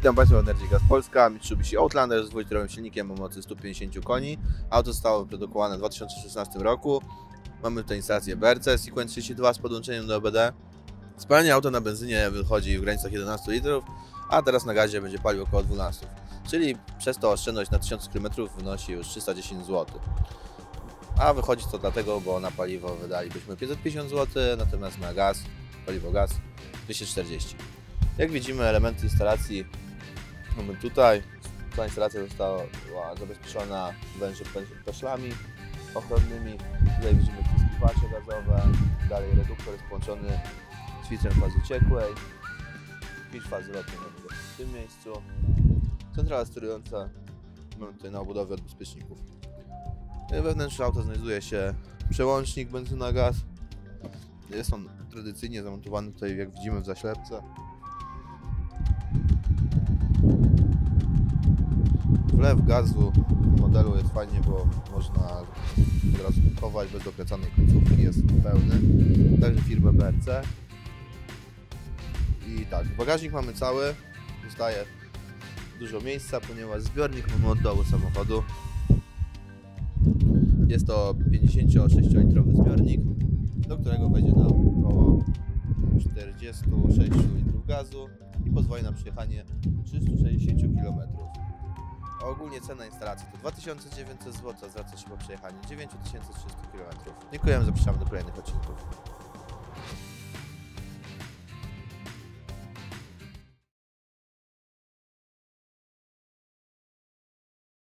Witam Państwa w Energy Gaz Polska, Mitsubishi Outlander z 2-litrowym silnikiem o mocy 150 koni. Auto zostało wyprodukowane w 2016 roku. Mamy tutaj instalację BRC SQ 32 z podłączeniem do OBD. Spalanie auta na benzynie wychodzi w granicach 11 litrów, a teraz na gazie będzie palił około 12, czyli przez to oszczędność na 1000 km wynosi już 310 zł. A wychodzi to dlatego, bo na paliwo wydalibyśmy 550 zł, natomiast na gaz, paliwo gaz 240. Jak widzimy, elementy instalacji mamy tutaj. Ta instalacja została zabezpieczona peszlami ochronnymi. Tutaj widzimy spływacze gazowe, dalej reduktor jest połączony z filtrem fazy ciekłej, filtr fazy lotnej w tym miejscu. Centrala sterująca mamy tutaj na obudowie od bezpieczników. Wewnątrz auta znajduje się przełącznik benzyna-gaz. Jest on tradycyjnie zamontowany tutaj, jak widzimy, w zaślepce. Wlew gazu w modelu jest fajnie, bo można od razu kupować bez dokręcanej końcówki, jest pełny, także firmę BRC. I tak, bagażnik mamy cały, zostaje dużo miejsca, ponieważ zbiornik mamy od dołu samochodu. Jest to 56-litrowy zbiornik, do którego wejdzie nam około 46 litrów gazu i pozwoli na przejechanie 360 km. Ogólnie cena instalacji to 2900 zł, zwraca się po przejechaniu 9300 km. Dziękujemy, zapraszamy do kolejnych odcinków.